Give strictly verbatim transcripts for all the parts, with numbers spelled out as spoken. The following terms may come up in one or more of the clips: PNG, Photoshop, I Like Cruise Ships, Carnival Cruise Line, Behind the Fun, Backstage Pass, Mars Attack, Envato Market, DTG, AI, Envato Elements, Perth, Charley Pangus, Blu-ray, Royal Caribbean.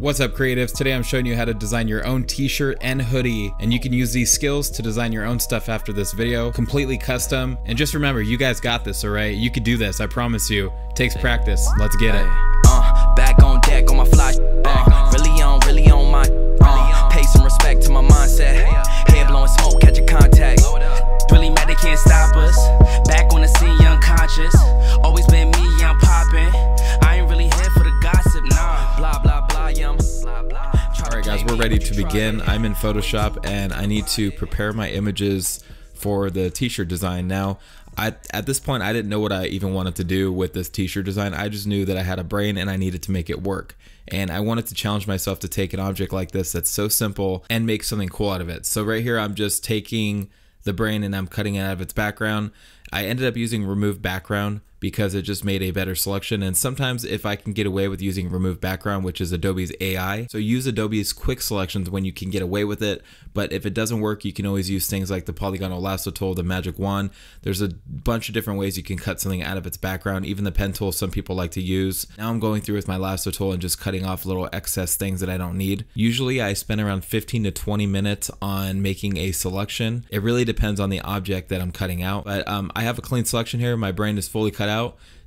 What's up, creatives? Today I'm showing you how to design your own t-shirt and hoodie, and you can use these skills to design your own stuff after this video, completely custom. And just remember, you guys got this, all right? You could do this, I promise you. It takes practice. Let's get it. Uh, back on deck on my fly, uh, really on, really on my, uh, pay some respect to my mindset, head blowing smoke, catch a contact, really mad they can't stop us, back on the scene, young conscious, always been me, young poppin', I ain't really here for the gossip, nah, blah, blah. Alright guys, we're ready to begin. I'm in Photoshop and I need to prepare my images for the t-shirt design. Now, I, at this point, I didn't know what I even wanted to do with this t-shirt design. I just knew that I had a brain and I needed to make it work. And I wanted to challenge myself to take an object like this that's so simple and make something cool out of it. So right here, I'm just taking the brain and I'm cutting it out of its background. I ended up using remove background because it just made a better selection. And sometimes if I can get away with using remove background, which is Adobe's A I, so use Adobe's quick selections when you can get away with it. But if it doesn't work, you can always use things like the polygonal lasso tool, the magic wand. There's a bunch of different ways you can cut something out of its background, even the pen tool some people like to use. Now I'm going through with my lasso tool and just cutting off little excess things that I don't need. Usually I spend around fifteen to twenty minutes on making a selection. It really depends on the object that I'm cutting out, but um, I have a clean selection here. My brain is fully cut out.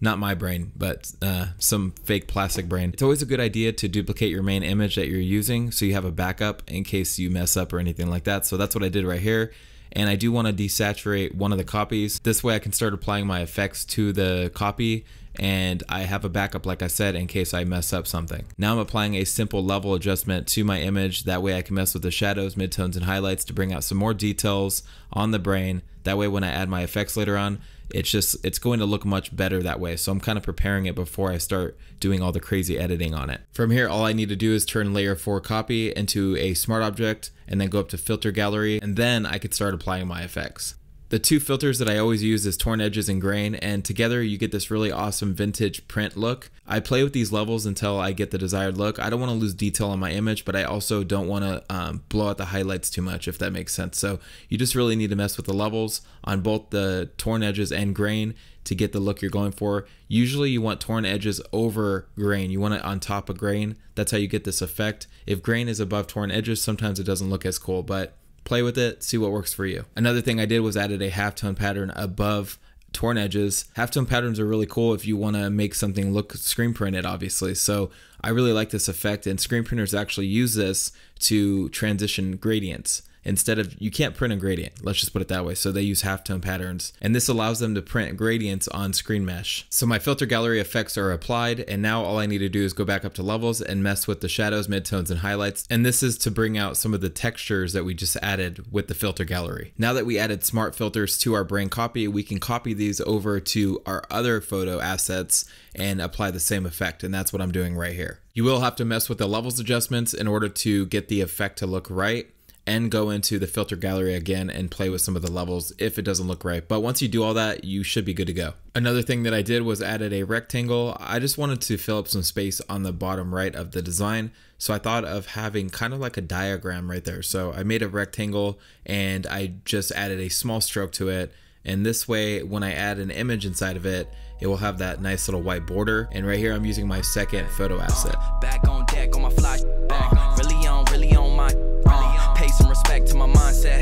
Not my brain, but uh, some fake plastic brain. It's always a good idea to duplicate your main image that you're using so you have a backup in case you mess up or anything like that. So that's what I did right here. And I do want to desaturate one of the copies. This way I can start applying my effects to the copy and I have a backup, like I said, in case I mess up something. Now I'm applying a simple level adjustment to my image. That way I can mess with the shadows, midtones, and highlights to bring out some more details on the brain. That way when I add my effects later on, it's just, it's going to look much better that way. So I'm kind of preparing it before I start doing all the crazy editing on it. From here, all I need to do is turn layer four copy into a smart object and then go up to filter gallery. And then I could start applying my effects. The two filters that I always use is torn edges and grain, and together you get this really awesome vintage print look. I play with these levels until I get the desired look. I don't want to lose detail on my image, but I also don't want to um, blow out the highlights too much, if that makes sense. So you just really need to mess with the levels on both the torn edges and grain to get the look you're going for. Usually you want torn edges over grain. You want it on top of grain. That's how you get this effect. If grain is above torn edges, sometimes it doesn't look as cool, but play with it, see what works for you. Another thing I did was added a halftone pattern above torn edges. Halftone patterns are really cool if you want to make something look screen printed, obviously. So I really like this effect, and screen printers actually use this to transition gradients. Instead of, you can't print a gradient, let's just put it that way. So they use halftone patterns, and this allows them to print gradients on screen mesh. So my filter gallery effects are applied, and now all I need to do is go back up to levels and mess with the shadows, midtones, and highlights. And this is to bring out some of the textures that we just added with the filter gallery. Now that we added smart filters to our brain copy, we can copy these over to our other photo assets and apply the same effect. And that's what I'm doing right here. You will have to mess with the levels adjustments in order to get the effect to look right, and go into the filter gallery again and play with some of the levels if it doesn't look right. But once you do all that, you should be good to go. Another thing that I did was added a rectangle. I just wanted to fill up some space on the bottom right of the design. So I thought of having kind of like a diagram right there. So I made a rectangle and I just added a small stroke to it. And this way, when I add an image inside of it, it will have that nice little white border. And right here, I'm using my second photo asset. Back on deck on my fly, uh, really on, really on my, uh, pay some respect to my mindset,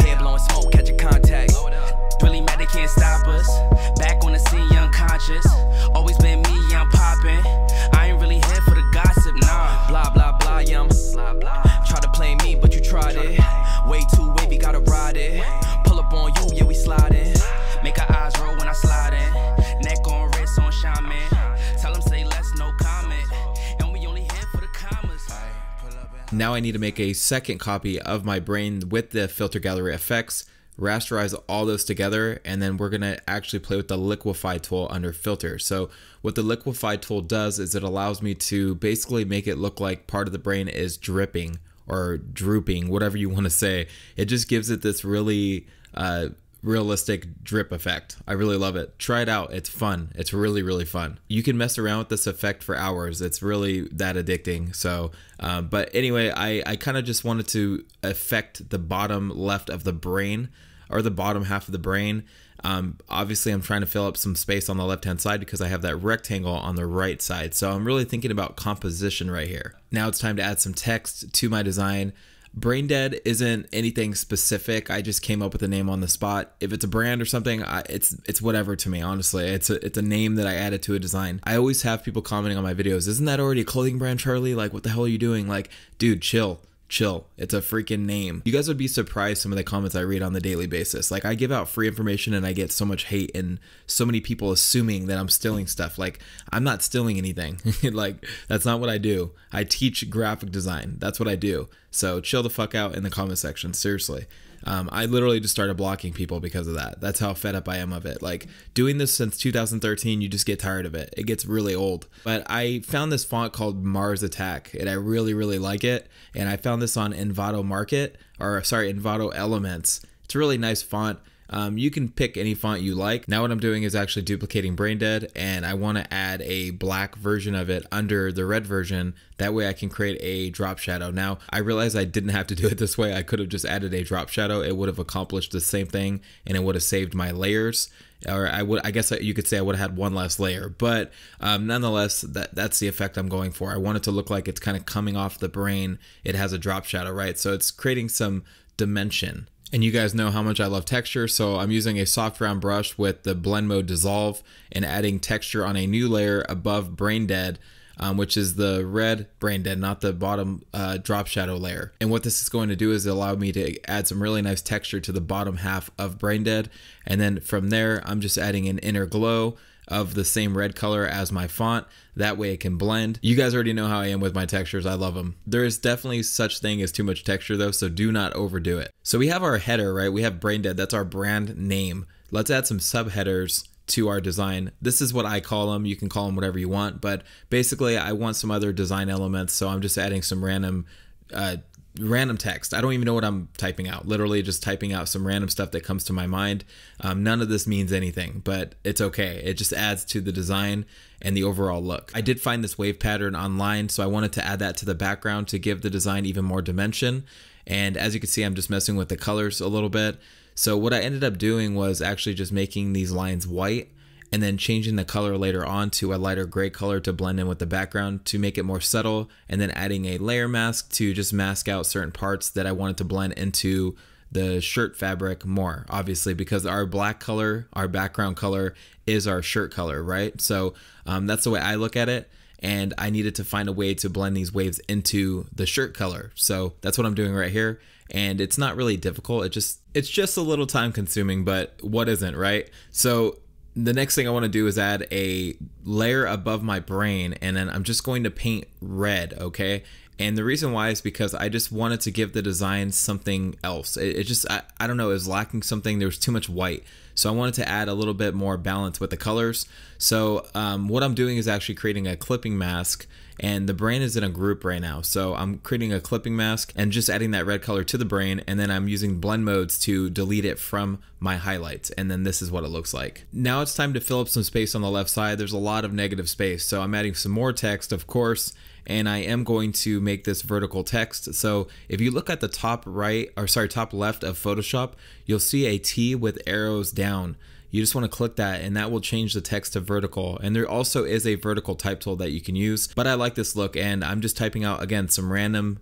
head blowing smoke, catch a contact, really mad they can't stop us, back on the scene, young conscious, always been me, young poppin', I ain't really here for the gossip, nah, blah, blah, blah, yum, try to play me, but you tried it, way too wavy, gotta ride it, pull up on you, yeah, we sliding, make our eyes roll when I slide in, neck on wrist, on shine, man, tell them say less, no comment. Now I need to make a second copy of my brain with the filter gallery effects, rasterize all those together, and then we're gonna actually play with the liquify tool under filter. So what the liquify tool does is it allows me to basically make it look like part of the brain is dripping or drooping, whatever you wanna say. It just gives it this really uh, realistic drip effect. I really love it. Try it out. It's fun. It's really, really fun. You can mess around with this effect for hours. It's really that addicting. So, um, but anyway, I, I kind of just wanted to affect the bottom left of the brain. or the bottom half of the brain. Um, obviously, I'm trying to fill up some space on the left-hand side because I have that rectangle on the right side. So I'm really thinking about composition right here. Now it's time to add some text to my design. Brain Dead isn't anything specific. I just came up with a name on the spot. If it's a brand or something, I, it's it's whatever to me, honestly. It's a, it's a name that I added to a design. I always have people commenting on my videos, isn't that already a clothing brand, Charlie? Like, what the hell are you doing? Like, dude, chill. Chill. It's a freaking name. You guys would be surprised some of the comments I read on the daily basis. Like, I give out free information and I get so much hate and so many people assuming that I'm stealing stuff. Like, I'm not stealing anything. Like, that's not what I do. I teach graphic design. That's what I do. So chill the fuck out in the comment section. Seriously. Um, I literally just started blocking people because of that. That's how fed up I am of it. Like, doing this since two thousand thirteen, you just get tired of it. It gets really old. But I found this font called Mars Attack, and I really, really like it. And I found this on Envato Market, or sorry, Envato Elements. It's a really nice font. Um, you can pick any font you like. Now what I'm doing is actually duplicating Brain Dead, and I want to add a black version of it under the red version. That way I can create a drop shadow. Now I realized I didn't have to do it this way. I could have just added a drop shadow. It would have accomplished the same thing and it would have saved my layers. Or I would, I guess you could say I would have had one less layer, but um, nonetheless, that that's the effect I'm going for. I want it to look like it's kind of coming off the brain. It has a drop shadow, right? So it's creating some dimension. And you guys know how much I love texture, so I'm using a soft round brush with the blend mode dissolve and adding texture on a new layer above Brain Dead, um, which is the red Brain Dead, not the bottom uh, drop shadow layer. And what this is going to do is allow me to add some really nice texture to the bottom half of Brain Dead. And then from there, I'm just adding an inner glow of the same red color as my font. That way it can blend. You guys already know how I am with my textures. I love them. There is definitely such thing as too much texture though, so do not overdo it. So we have our header, right? We have Brain Dead. That's our brand name. Let's add some subheaders to our design. This is what I call them. You can call them whatever you want, but basically I want some other design elements. So I'm just adding some random uh, random text. I don't even know what I'm typing out. Literally just typing out some random stuff that comes to my mind. Um, none of this means anything, but it's okay. It just adds to the design and the overall look. I did find this wave pattern online, so I wanted to add that to the background to give the design even more dimension. And as you can see, I'm just messing with the colors a little bit. So what I ended up doing was actually just making these lines white and then changing the color later on to a lighter gray color to blend in with the background to make it more subtle, and then adding a layer mask to just mask out certain parts that I wanted to blend into the shirt fabric more, obviously, because our black color, our background color, is our shirt color, right? So um, that's the way I look at it. And I needed to find a way to blend these waves into the shirt color. So that's what I'm doing right here. And it's not really difficult. It just, it's just a little time consuming, but what isn't, right? So the next thing I want to do is add a layer above my brain, and then I'm just going to paint red, okay? And the reason why is because I just wanted to give the design something else. It, it just, I, I don't know, it was lacking something. There was too much white. So I wanted to add a little bit more balance with the colors. So um, what I'm doing is actually creating a clipping mask, and the brain is in a group right now. So I'm creating a clipping mask and just adding that red color to the brain. And then I'm using blend modes to delete it from my highlights. And then this is what it looks like. Now it's time to fill up some space on the left side. There's a lot of negative space. So I'm adding some more text, of course. And I am going to make this vertical text. So if you look at the top right, or sorry, top left of Photoshop, you'll see a T with arrows down. You just want to click that, and that will change the text to vertical. And there also is a vertical type tool that you can use, but I like this look, and I'm just typing out, again, some random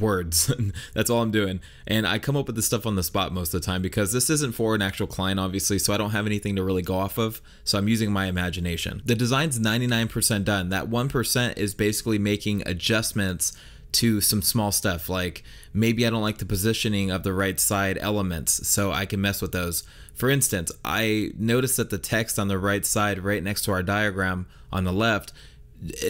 words. That's all I'm doing. And I come up with this stuff on the spot most of the time because this isn't for an actual client, obviously, so I don't have anything to really go off of. So I'm using my imagination. The design's ninety-nine percent done. That one percent is basically making adjustments to some small stuff, like maybe I don't like the positioning of the right side elements, so I can mess with those. For instance, I noticed that the text on the right side, right next to our diagram on the left,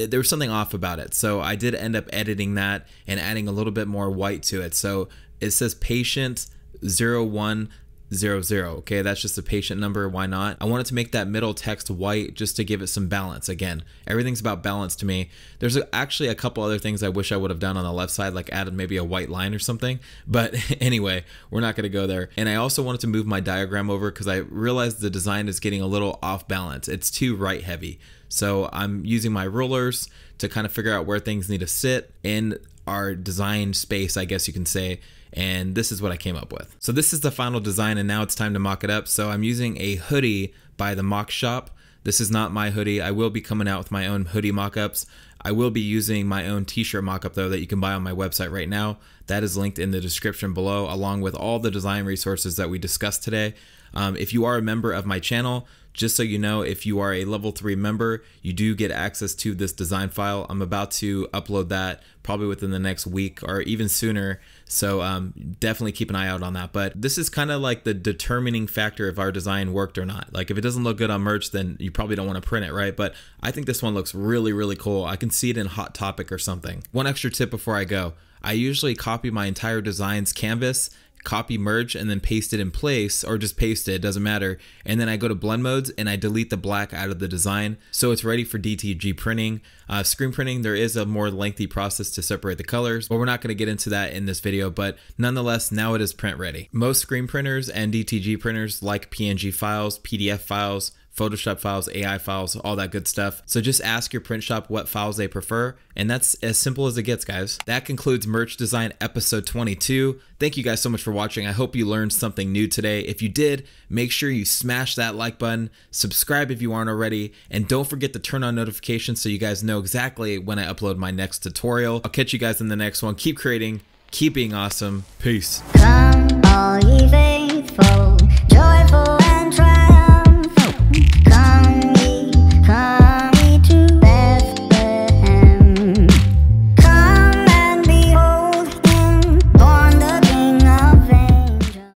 there was something off about it. So I did end up editing that and adding a little bit more white to it. So it says patient zero one zero zero. Okay, that's just a patient number. Why not? I wanted to make that middle text white just to give it some balance. Again, everything's about balance to me. There's actually a couple other things I wish I would have done on the left side, like added maybe a white line or something. But anyway, we're not going to go there. And I also wanted to move my diagram over because I realized the design is getting a little off balance. It's too right heavy. So I'm using my rulers to kind of figure out where things need to sit. And our design space, I guess you can say, and this is what I came up with. So this is the final design, and now it's time to mock it up. So I'm using a hoodie by the Mock Shop. This is not my hoodie. I will be coming out with my own hoodie mock-ups. I will be using my own t-shirt mock-up though that you can buy on my website right now. That is linked in the description below, along with all the design resources that we discussed today. Um, if you are a member of my channel, just so you know, if you are a level three member, you do get access to this design file. I'm about to upload that probably within the next week or even sooner. So um, definitely keep an eye out on that. But this is kind of like the determining factor if our design worked or not. Like if it doesn't look good on merch, then you probably don't want to print it, right? But I think this one looks really, really cool. I can see it in Hot Topic or something. One extra tip before I go. I usually copy my entire design's canvas, copy merge, and then paste it in place, or just paste it, it doesn't matter. And then I go to blend modes and I delete the black out of the design. So it's ready for D T G printing. Uh, screen printing, there is a more lengthy process to separate the colors, but we're not gonna get into that in this video, but nonetheless, now it is print ready. Most screen printers and D T G printers like P N G files, P D F files, Photoshop files, A I files, all that good stuff. So just ask your print shop what files they prefer. And that's as simple as it gets, guys. That concludes Merch Design episode twenty-two. Thank you guys so much for watching. I hope you learned something new today. If you did, make sure you smash that like button, subscribe if you aren't already, and don't forget to turn on notifications so you guys know exactly when I upload my next tutorial. I'll catch you guys in the next one. Keep creating, keep being awesome. Peace. Come all ye faithful.